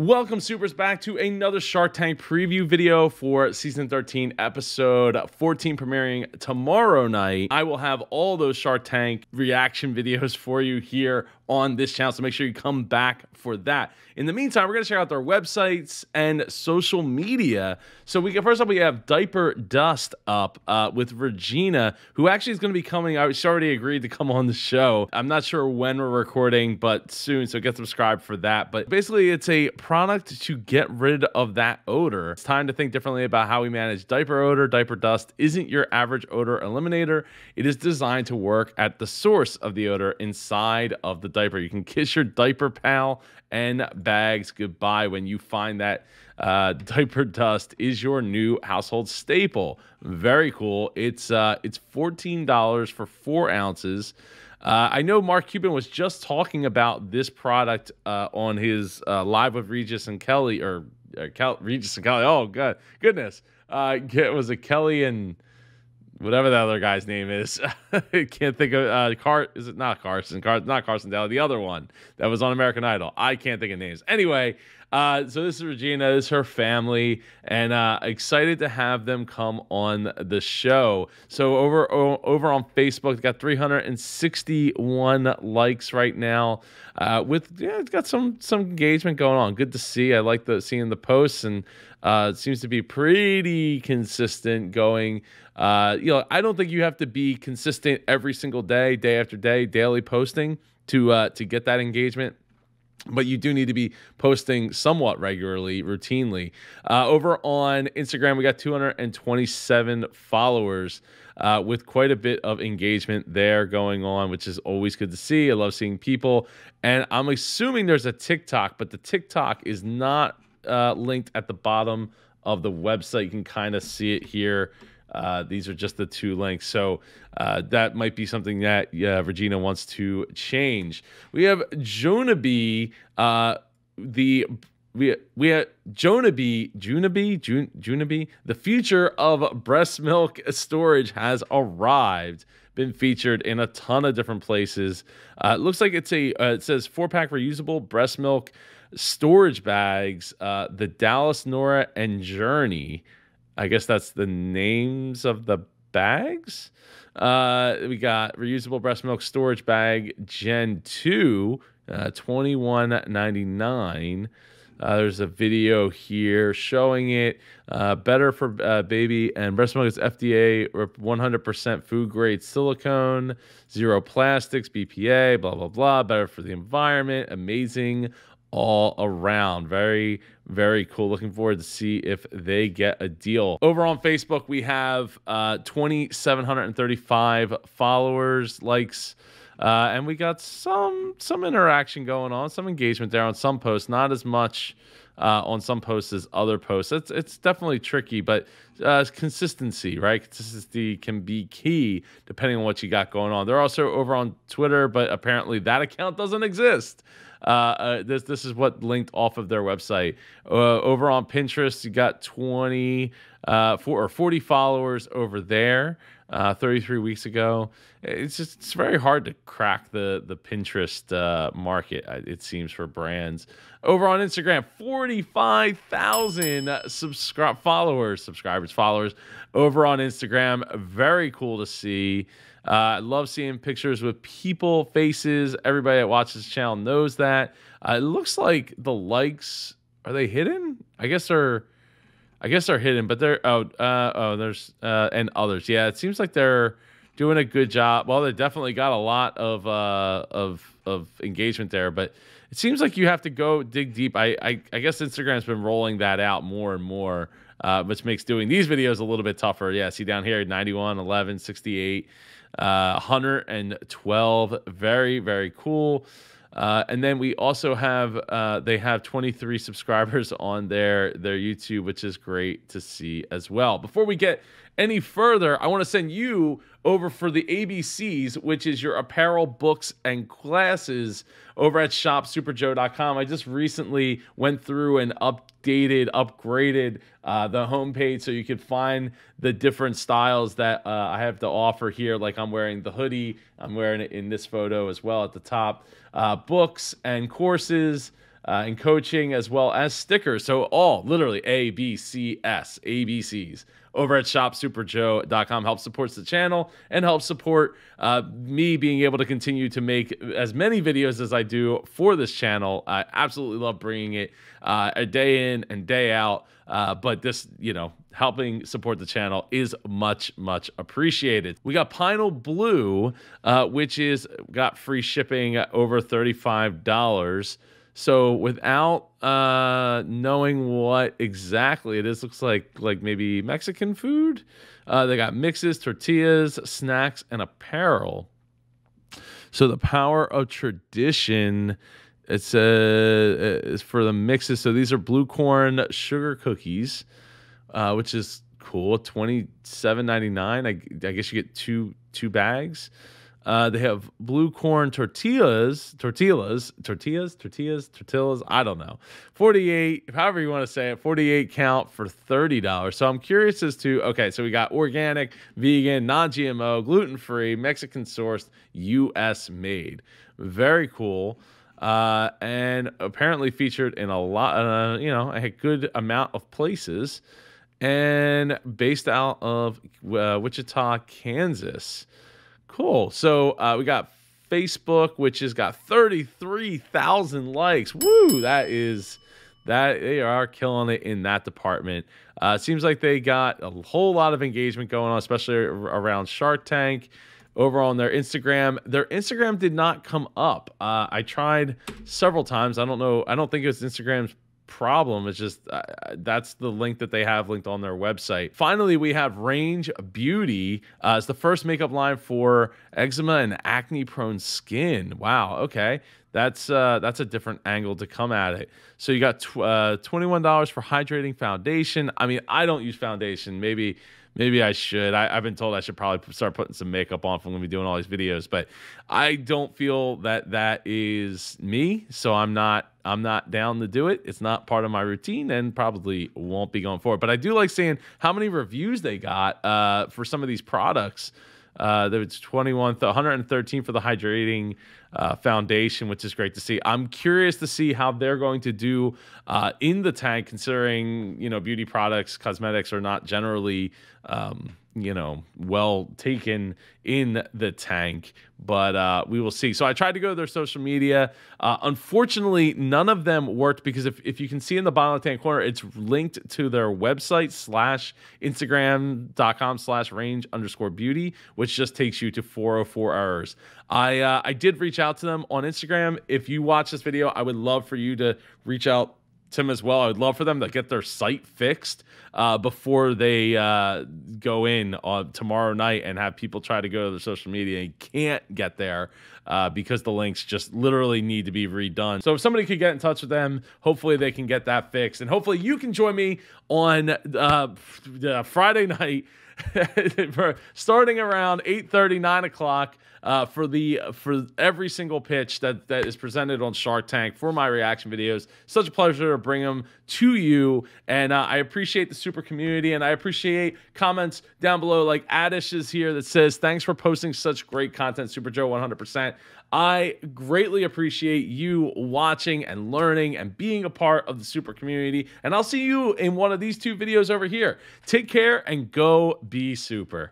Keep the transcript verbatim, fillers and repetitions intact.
Welcome, Supers, back to another Shark Tank preview video for Season thirteen, Episode fourteen, premiering tomorrow night. I will have all those Shark Tank reaction videos for you here on this channel, so make sure you come back for that. In the meantime, we're going to check out their websites and social media. So we can, first up, we have Diaper Dust up uh, with Regina, who actually is going to be coming. I, she already agreed to come on the show. I'm not sure when we're recording, but soon, so get subscribed for that. But basically, it's a product to get rid of that odor. It's time to think differently about how we manage diaper odor. Diaper Dust isn't your average odor eliminator. It is designed to work at the source of the odor inside of the diaper. You can kiss your diaper pal and bags goodbye when you find that uh, Diaper Dust is your new household staple. Very cool. It's uh, it's fourteen dollars for four ounces. Uh, I know Mark Cuban was just talking about this product uh, on his uh, Live with Regis and Kelly, or uh, Cal Regis and Kelly. Oh, God, goodness. Uh, it was a Kelly and whatever that other guy's name is. I can't think of uh, Car. Is it not Carson? Car not Carson Daly. The other one that was on American Idol. I can't think of names. Anyway, uh, so this is Regina. This is her family, and uh, excited to have them come on the show. So over over on Facebook, it's got three hundred sixty-one likes right now. Uh, with yeah, it's got some some engagement going on. Good to see. I like the seeing the posts, and uh, it seems to be pretty consistent going. Uh, you know, I don't think you have to be consistent every single day, day after day, daily posting to uh, to get that engagement. But you do need to be posting somewhat regularly, routinely. Uh, over on Instagram, we got two hundred twenty-seven followers uh, with quite a bit of engagement there going on, which is always good to see. I love seeing people. And I'm assuming there's a TikTok, but the TikTok is not uh, linked at the bottom of the website. You can kind of see it here. Uh, these are just the two links, so uh, that might be something that uh, Regina wants to change. We have Junobie, uh, the we we have Junobie, Junobie, Jun, Junobie. The future of breast milk storage has arrived. Been featured in a ton of different places. Uh, it looks like it's a uh, it says four pack reusable breast milk storage bags. Uh, the Dallas, Nora, and Journey. I guess that's the names of the bags. Uh, we got reusable breast milk storage bag Gen two, uh, twenty-one ninety-nine. Uh, there's a video here showing it. Uh, better for uh, baby and breast milk is F D A, one hundred percent food grade silicone, zero plastics, B P A, blah, blah, blah. Better for the environment. Amazing. All around. Very, very cool. Looking forward to see if they get a deal. Over on Facebook, we have uh, two thousand seven hundred thirty-five followers, likes, uh, and we got some some interaction going on, some engagement there on some posts, not as much uh, on some posts as other posts. It's, it's definitely tricky, but uh, consistency, right? Consistency can be key depending on what you got going on. They're also over on Twitter, but apparently that account doesn't exist. Uh, uh, this this is what linked off of their website. Uh, over on Pinterest, you got twenty, uh, four, or forty followers over there. Uh, thirty-three weeks ago. It's just it's very hard to crack the the Pinterest uh, market. It seems for brands. Over on Instagram, forty-five thousand subscribe followers, subscribers, followers. Over on Instagram, very cool to see. Uh, I love seeing pictures with people, faces. Everybody that watches this channel knows that. Uh, it looks like the likes, are they hidden? I guess they're. I guess they're hidden, but they're oh uh, oh there's uh, and others. Yeah, it seems like they're doing a good job. Well, they definitely got a lot of uh, of of engagement there, but it seems like you have to go dig deep. I I, I guess Instagram's been rolling that out more and more, uh, which makes doing these videos a little bit tougher. Yeah, see down here ninety-one, eleven, sixty-eight, uh, one hundred twelve. Very very cool. Uh, and then we also have, uh, they have twenty-three subscribers on their, their YouTube, which is great to see as well. Before we get any further, I want to send you over for the A B Cs, which is your apparel, books, and classes over at Shop Super Joe dot com. I just recently went through and updated, upgraded uh, the homepage so you could find the different styles that uh, I have to offer here. Like I'm wearing the hoodie. I'm wearing it in this photo as well at the top. Uh, books and courses. uh, and coaching, as well as stickers. So all literally A, B, C, S, A B Cs over at Shop Super Joe dot com. Helps supports the channel and helps support uh, me being able to continue to make as many videos as I do for this channel. I absolutely love bringing it uh, a day in and day out. Uh, but this, you know, helping support the channel is much, much appreciated. We got Pinole Blue, uh, which is got free shipping at over thirty-five dollars. So without uh, knowing what exactly it is, looks like like maybe Mexican food. Uh, they got mixes, tortillas, snacks, and apparel. So the power of tradition, it's uh, is for the mixes. So these are blue corn sugar cookies, uh, which is cool. twenty-seven ninety-nine. I, I guess you get two two bags. Uh, they have blue corn tortillas, tortillas, tortillas, tortillas, tortillas. I don't know. forty-eight, however you want to say it, forty-eight count for thirty dollars. So I'm curious as to, okay, so we got organic, vegan, non G M O, gluten-free, Mexican sourced, U S made. Very cool. Uh, and apparently featured in a lot, uh, you know, a good amount of places, and based out of uh, Wichita, Kansas. Cool. So uh, we got Facebook, which has got thirty-three thousand likes. Woo! That is, that they are killing it in that department. Uh, seems like they got a whole lot of engagement going on, especially around Shark Tank. Over on their Instagram, their Instagram did not come up. Uh, I tried several times. I don't know. I don't think it was Instagram's problem. It's just uh, that's the link that they have linked on their website. Finally, we have Range Beauty. Uh, it's the first makeup line for eczema and acne-prone skin. Wow. Okay, that's uh, that's a different angle to come at it. So you got tw uh, twenty-one dollars for hydrating foundation. I mean, I don't use foundation. Maybe. Maybe I should. I, I've been told I should probably start putting some makeup on if I'm going to be doing all these videos, but I don't feel that that is me, so I'm not I'm not down to do it. It's not part of my routine and probably won't be going forward. But I do like seeing how many reviews they got uh, for some of these products. Uh, there was twenty-one, one hundred thirteen for the hydrating uh, foundation, which is great to see. I'm curious to see how they're going to do uh, in the tank, considering, you know, beauty products, cosmetics are not generally, um, you know, well taken in the tank. But uh, we will see. So I tried to go to their social media. Uh, unfortunately, none of them worked because if, if you can see in the bottom left-hand corner, it's linked to their website slash Instagram dot com slash range underscore beauty, which just takes you to four oh four hours. I, uh, I did reach out to them on Instagram. If you watch this video, I would love for you to reach out Tim as well. I would love for them to get their site fixed uh, before they uh, go in on tomorrow night and have people try to go to their social media and can't get there uh, because the links just literally need to be redone. So if somebody could get in touch with them, hopefully they can get that fixed. And hopefully you can join me on uh, uh, Friday night starting around eight thirty, nine o'clock uh, for the for every single pitch that that is presented on Shark Tank for my reaction videos. Such a pleasure to bring them to you, and uh, I appreciate the super community, and I appreciate comments down below like Adish is here that says thanks for posting such great content, Super Joe, one hundred percent. I greatly appreciate you watching and learning and being a part of the super community, and I'll see you in one of these two videos over here. Take care and go be super.